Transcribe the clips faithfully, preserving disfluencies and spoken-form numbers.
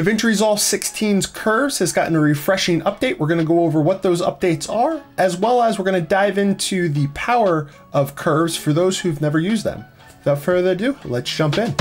DaVinci Resolve sixteen's Curves has gotten a refreshing update. We're going to go over what those updates are, as well as we're going to dive into the power of curves for those who've never used them. Without further ado, let's jump in.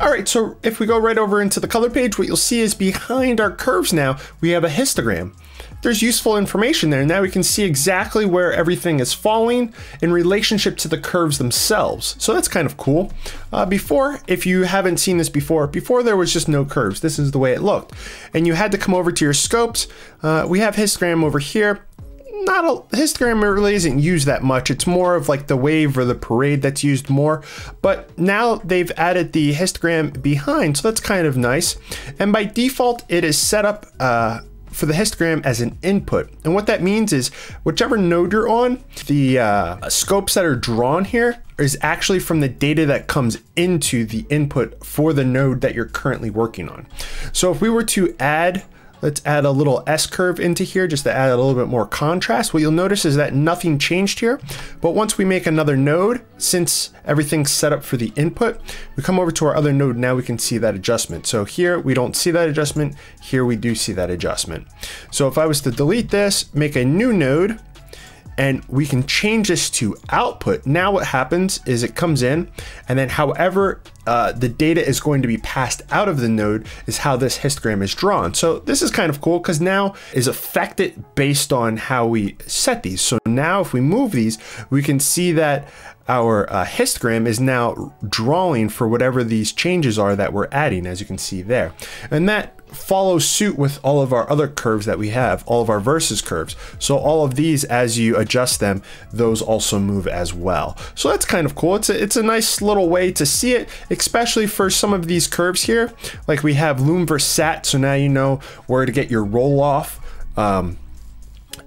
All right, so if we go right over into the color page, what you'll see is behind our curves now, we have a histogram. There's useful information there. Now we can see exactly where everything is falling in relationship to the curves themselves. So that's kind of cool. Uh, before, if you haven't seen this before, before there was just no curves. This is the way it looked. And you had to come over to your scopes. Uh, we have histogram over here. Not a histogram really isn't used that much. It's more of like the wave or the parade that's used more, but now they've added the histogram behind. So that's kind of nice. And by default, it is set up uh, for the histogram as an input. And what that means is whichever node you're on, the uh, scopes that are drawn here is actually from the data that comes into the input for the node that you're currently working on. So if we were to add Let's add a little S-curve into here just to add a little bit more contrast. What you'll notice is that nothing changed here, but once we make another node, since everything's set up for the input, we come over to our other node, now we can see that adjustment. So here we don't see that adjustment, here we do see that adjustment. So if I was to delete this, make a new node, and we can change this to output. Now what happens is it comes in, and then however uh, the data is going to be passed out of the node is how this histogram is drawn. So this is kind of cool because now is affected based on how we set these. So now if we move these, we can see that our uh, histogram is now drawing for whatever these changes are that we're adding, as you can see there. And that follows suit with all of our other curves that we have, all of our versus curves. So all of these, as you adjust them, those also move as well. So that's kind of cool. It's a, it's a nice little way to see it, especially for some of these curves here. Like we have Loom versus Sat, so now you know where to get your roll off um,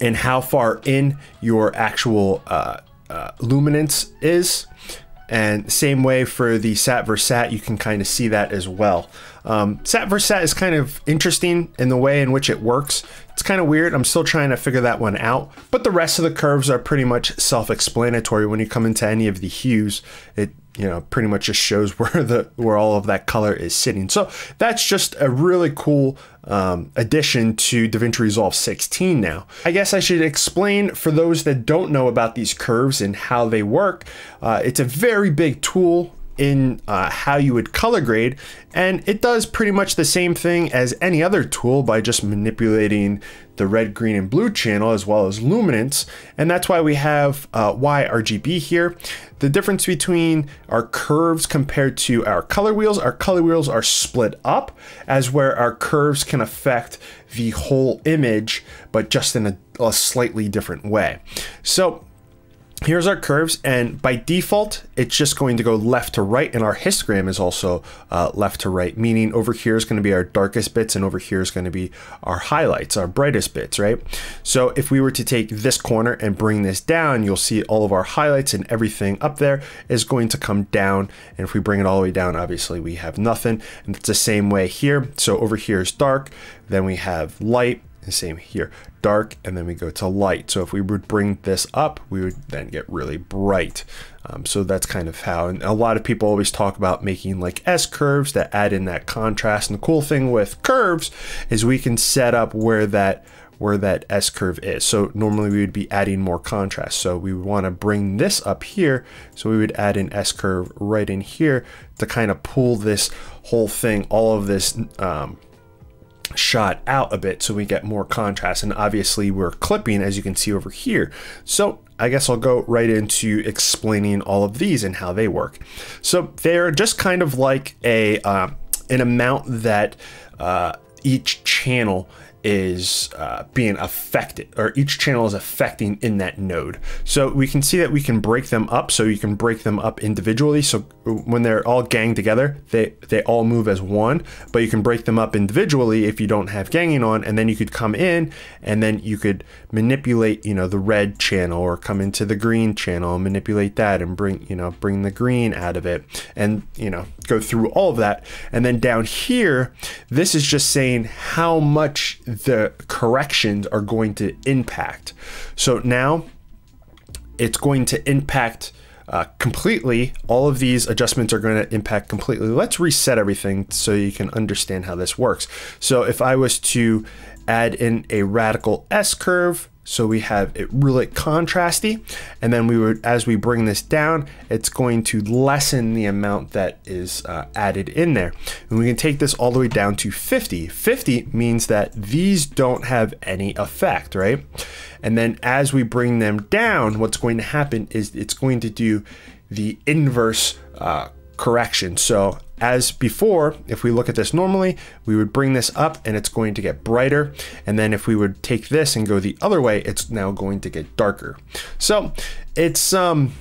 and how far in your actual uh, uh, luminance is. And same way for the Sat versus Sat, you can kind of see that as well. Um, Sat versus Sat is kind of interesting in the way in which it works. It's kind of weird. I'm still trying to figure that one out. But the rest of the curves are pretty much self-explanatory. When you come into any of the hues, it you know pretty much just shows where the where all of that color is sitting. So that's just a really cool um, addition to DaVinci Resolve sixteen now. I guess I should explain for those that don't know about these curves and how they work. Uh, it's a very big tool in uh, how you would color grade, and it does pretty much the same thing as any other tool by just manipulating the red, green, and blue channel as well as luminance. And that's why we have uh, Y R G B here. The difference between our curves compared to our color wheels, our color wheels are split up as where our curves can affect the whole image, but just in a, a slightly different way. So here's our curves, and by default, it's just going to go left to right, and our histogram is also uh, left to right, meaning over here is going to be our darkest bits, and over here is going to be our highlights, our brightest bits, right? So if we were to take this corner and bring this down, you'll see all of our highlights and everything up there is going to come down, and if we bring it all the way down, obviously we have nothing, and it's the same way here. So over here is dark, then we have light, the same here, dark, and then we go to light. So if we would bring this up, we would then get really bright. Um, so that's kind of how, and a lot of people always talk about making like S curves that add in that contrast. And the cool thing with curves is we can set up where that where that S curve is. So normally we would be adding more contrast. So we would want to bring this up here. So we would add an S curve right in here to kind of pull this whole thing, all of this, um, shot out a bit so we get more contrast, and obviously we're clipping, as you can see over here. So I guess I'll go right into explaining all of these and how they work. So they're just kind of like a uh, an amount that uh, each channel is uh, being affected, or each channel is affecting in that node. So we can see that we can break them up, so you can break them up individually. So when they're all ganged together, they, they all move as one, but you can break them up individually if you don't have ganging on, and then you could come in and then you could manipulate, you know, the red channel, or come into the green channel and manipulate that and bring, you know, bring the green out of it, and, you know, go through all of that. And then down here, this is just saying how much the corrections are going to impact. So now it's going to impact uh, completely. All of these adjustments are going to impact completely. Let's reset everything so you can understand how this works. So if I was to add in a radical S curve, so we have it really contrasty, and then we would, as we bring this down, it's going to lessen the amount that is uh, added in there. And we can take this all the way down to fifty. fifty means that these don't have any effect, right? And then as we bring them down, what's going to happen is it's going to do the inverse uh, correction. So as before, if we look at this normally, we would bring this up and it's going to get brighter. And then if we would take this and go the other way, it's now going to get darker. So it's, um,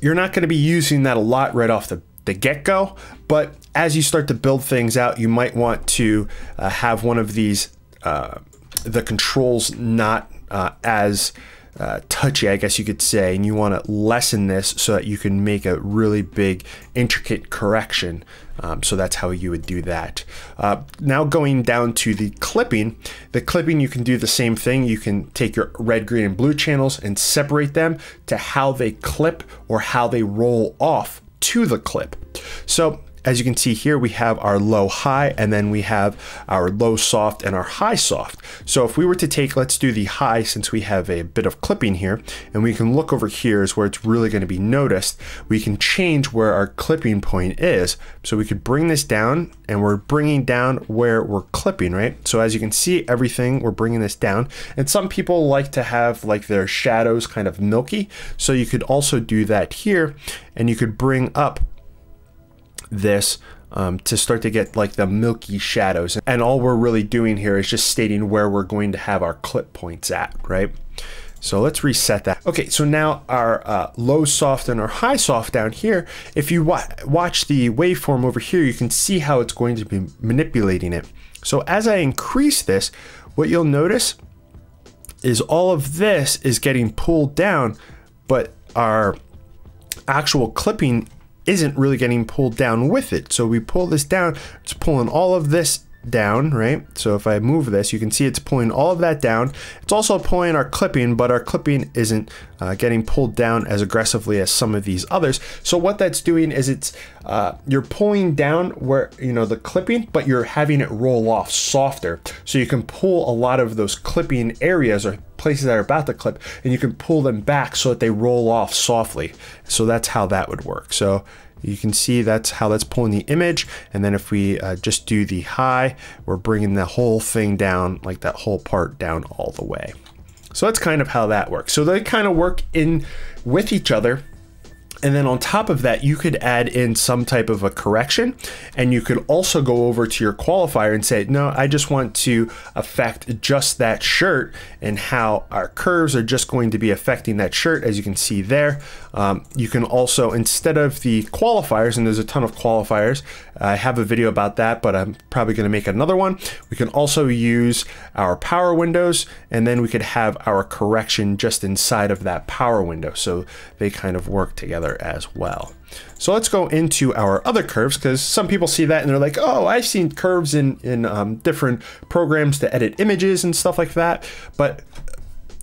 you're not going to be using that a lot right off the, the get-go, but as you start to build things out, you might want to uh, have one of these, uh, the controls not uh, as Uh, touchy, I guess you could say, and you want to lessen this so that you can make a really big intricate correction. Um, so that's how you would do that. Uh, now going down to the clipping, the clipping you can do the same thing. You can take your red, green, and blue channels and separate them to how they clip or how they roll off to the clip. So as you can see here, we have our low high, and then we have our low soft and our high soft. So if we were to take, let's do the high since we have a bit of clipping here, and we can look over here is where it's really going to be noticed. We can change where our clipping point is. So we could bring this down, and we're bringing down where we're clipping, right? So as you can see, everything, we're bringing this down. And some people like to have like their shadows kind of milky. So you could also do that here, and you could bring up this um, to start to get like the milky shadows. And all we're really doing here is just stating where we're going to have our clip points at, right? So let's reset that. Okay, so now our uh, low soft and our high soft down here, if you wa watch the waveform over here, you can see how it's going to be manipulating it. So as I increase this, what you'll notice is all of this is getting pulled down, but our actual clipping isn't really getting pulled down with it. So we pull this down, it's pulling all of this down, right? So if I move this, you can see it's pulling all of that down. It's also pulling our clipping, but our clipping isn't uh, getting pulled down as aggressively as some of these others. So what that's doing is it's, uh, you're pulling down where, you know, the clipping, but you're having it roll off softer. So you can pull a lot of those clipping areas or places that are about to clip, and you can pull them back so that they roll off softly. So that's how that would work. So you can see that's how that's pulling the image. And then if we uh, just do the high, we're bringing the whole thing down, like that whole part down all the way. So that's kind of how that works. So they kind of work in with each other. And then on top of that, you could add in some type of a correction, and you could also go over to your qualifier and say, no, I just want to affect just that shirt and how our curves are just going to be affecting that shirt, as you can see there. Um, you can also, instead of the qualifiers, and there's a ton of qualifiers, I have a video about that, but I'm probably going to make another one. We can also use our power windows, and then we could have our correction just inside of that power window. So they kind of work together as well. So let's go into our other curves, because some people see that and they're like, oh, I've seen curves in, in um, different programs to edit images and stuff like that. But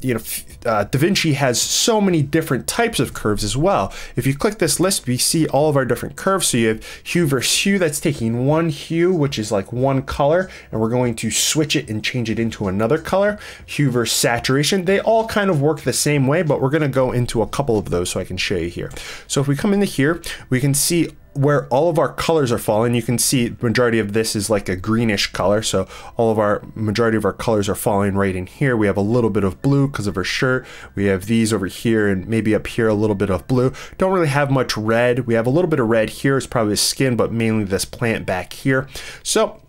you know, uh, DaVinci has so many different types of curves as well. If you click this list, we see all of our different curves. So you have hue versus hue, that's taking one hue, which is like one color, and we're going to switch it and change it into another color. Hue versus saturation, they all kind of work the same way, but we're gonna go into a couple of those so I can show you here. So if we come into here, we can see where all of our colors are falling. You can see the majority of this is like a greenish color. So all of our majority of our colors are falling right in here. We have a little bit of blue because of our shirt. We have these over here and maybe up here, a little bit of blue. Don't really have much red. We have a little bit of red here. It's probably skin, but mainly this plant back here. So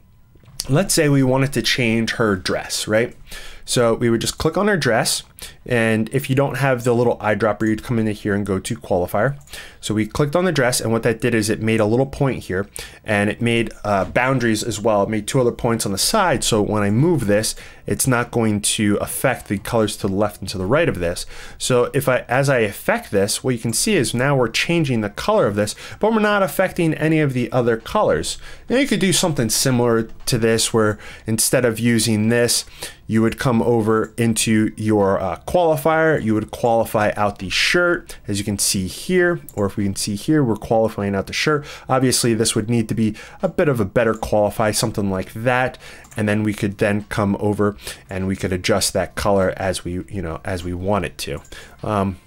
let's say we wanted to change her dress, right? So we would just click on her dress. And if you don't have the little eyedropper, you'd come into here and go to qualifier. So we clicked on the dress, and what that did is it made a little point here, and it made uh, boundaries as well. It made two other points on the side. So when I move this, it's not going to affect the colors to the left and to the right of this. So if I, as I affect this, what you can see is now we're changing the color of this, but we're not affecting any of the other colors. Now you could do something similar to this, where instead of using this, you would come over into your uh, uh, qualifier, you would qualify out the shirt, as you can see here, or if we can see here, we're qualifying out the shirt. Obviously, this would need to be a bit of a better qualify, something like that. And then we could then come over and we could adjust that color as we, you know, as we want it to. Um,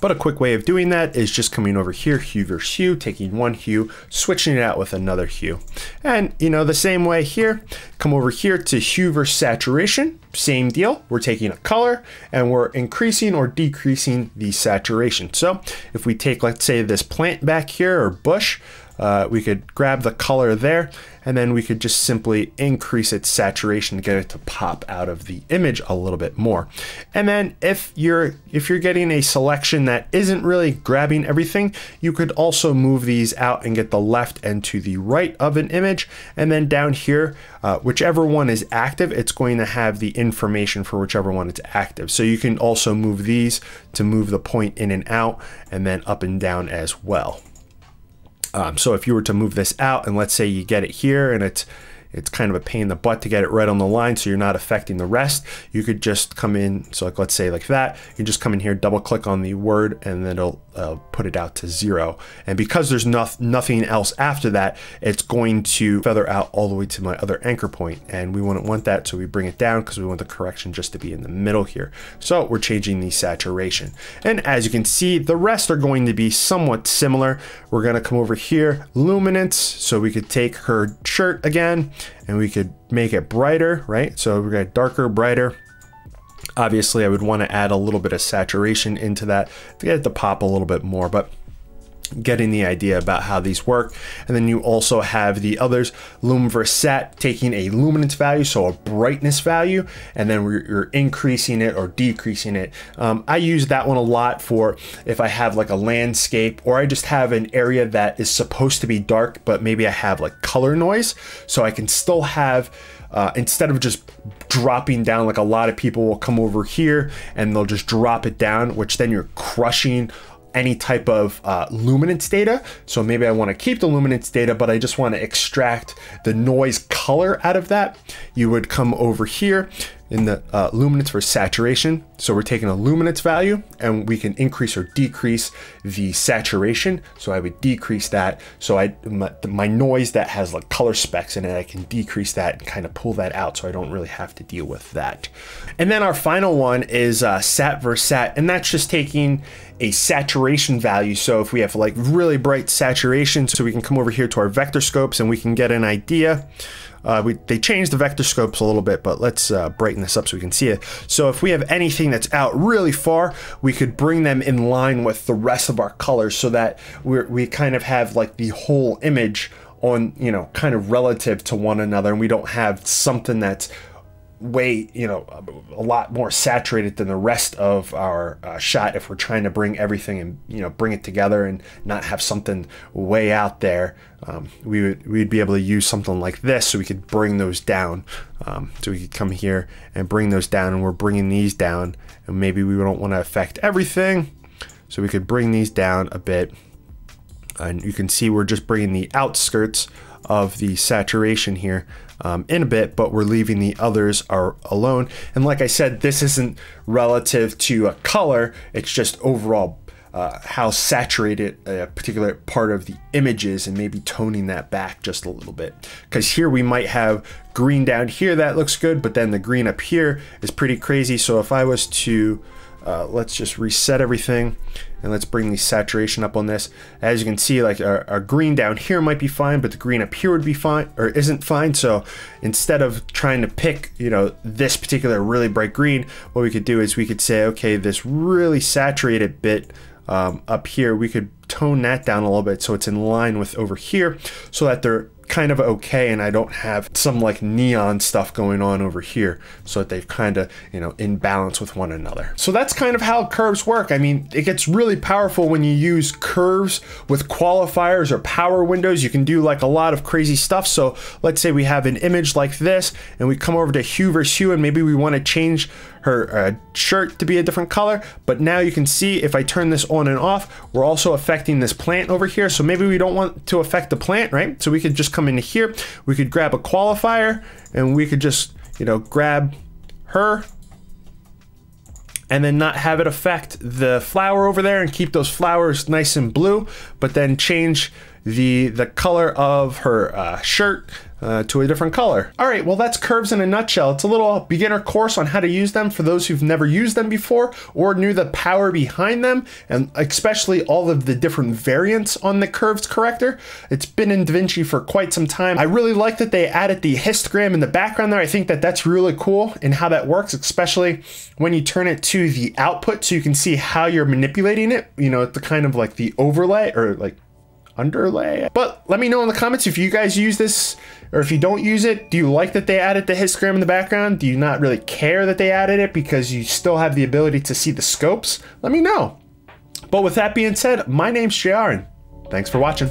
But a quick way of doing that is just coming over here, hue versus hue, taking one hue, switching it out with another hue. And you know, the same way here, come over here to hue versus saturation, same deal. We're taking a color and we're increasing or decreasing the saturation. So if we take, let's say, this plant back here or bush, uh, we could grab the color there and then we could just simply increase its saturation to get it to pop out of the image a little bit more. And then if you're if you're getting a selection that isn't really grabbing everything, you could also move these out and get the left and to the right of an image. And then down here, uh, whichever one is active, it's going to have the information for whichever one it's active. So you can also move these to move the point in and out and then up and down as well. Um, so if you were to move this out and let's say you get it here and it's it's kind of a pain in the butt to get it right on the line so you're not affecting the rest, you could just come in, so like let's say like that, you just come in here, double click on the word and then it'll uh, put it out to zero. And because there's no, nothing else after that, it's going to feather out all the way to my other anchor point and we wouldn't want that, so we bring it down because we want the correction just to be in the middle here. So we're changing the saturation. And as you can see, the rest are going to be somewhat similar. We're gonna come over here, luminance, so we could take her shirt again, and we could make it brighter, right? So we got darker, brighter. Obviously, I would want to add a little bit of saturation into that to get it to pop a little bit more, but getting the idea about how these work. And then you also have the others, lum versus sat, taking a luminance value, so a brightness value, and then we're, you're increasing it or decreasing it. Um, I use that one a lot for if I have like a landscape or I just have an area that is supposed to be dark, but maybe I have like color noise, so I can still have, Uh, instead of just dropping down, like a lot of people will come over here and they'll just drop it down, which then you're crushing any type of uh, luminance data. So maybe I want to keep the luminance data, but I just want to extract the noise color out of that. You would come over here in the uh, luminance for saturation. So we're taking a luminance value and we can increase or decrease the saturation. So I would decrease that. So I my, my noise that has like color specs in it, I can decrease that and kind of pull that out so I don't really have to deal with that. And then our final one is uh, sat versus sat, and that's just taking a saturation value. So if we have like really bright saturation, so we can come over here to our vector scopes and we can get an idea. Uh, we, they changed the vector scopes a little bit, but let's uh, brighten this up so we can see it. So if we have anything that's out really far, we could bring them in line with the rest of our colors so that we're, we kind of have like the whole image on, you know, kind of relative to one another, and we don't have something that's way, you know, a lot more saturated than the rest of our uh, shot if we're trying to bring everything and, you know, bring it together and not have something way out there. Um, we would we'd be able to use something like this so we could bring those down. Um, so we could come here and bring those down, and we're bringing these down, and maybe we don't want to affect everything, so we could bring these down a bit. And you can see we're just bringing the outskirts of the saturation here um, in a bit, but we're leaving the others are alone. And like I said, this isn't relative to a color, it's just overall uh, how saturated a particular part of the image is, and maybe toning that back just a little bit. Because here we might have green down here that looks good, but then the green up here is pretty crazy. So if I was to, uh, let's just reset everything, and let's bring the saturation up on this. As you can see, like our, our green down here might be fine, but the green up here would be fine or isn't fine. So instead of trying to pick, you know, this particular really bright green, what we could do is we could say, okay, this really saturated bit um, up here, we could tone that down a little bit so it's in line with over here, so that they're kind of okay and I don't have some like neon stuff going on over here, so that they've kind of, you know, in balance with one another. So that's kind of how curves work. I mean, it gets really powerful when you use curves with qualifiers or power windows. You can do like a lot of crazy stuff. So let's say we have an image like this and we come over to hue versus hue, and maybe we want to change her uh, shirt to be a different color, but now you can see if I turn this on and off, we're also affecting this plant over here. So maybe we don't want to affect the plant, right? So we could just come into here, we could grab a qualifier, and we could just, you know, grab her and then not have it affect the flower over there and keep those flowers nice and blue, but then change the the color of her uh, shirt uh, to a different color. All right, well, that's curves in a nutshell. It's a little beginner course on how to use them for those who've never used them before or knew the power behind them, and especially all of the different variants on the curves corrector. It's been in DaVinci for quite some time. I really like that they added the histogram in the background there. I think that that's really cool and how that works, especially when you turn it to the output so you can see how you're manipulating it, you know, the kind of like the overlay or like underlay. But let me know in the comments if you guys use this or if you don't use it. Do you like that they added the histogram in the background? Do you not really care that they added it because you still have the ability to see the scopes? Let me know. But with that being said, my name's JayAre. Thanks for watching.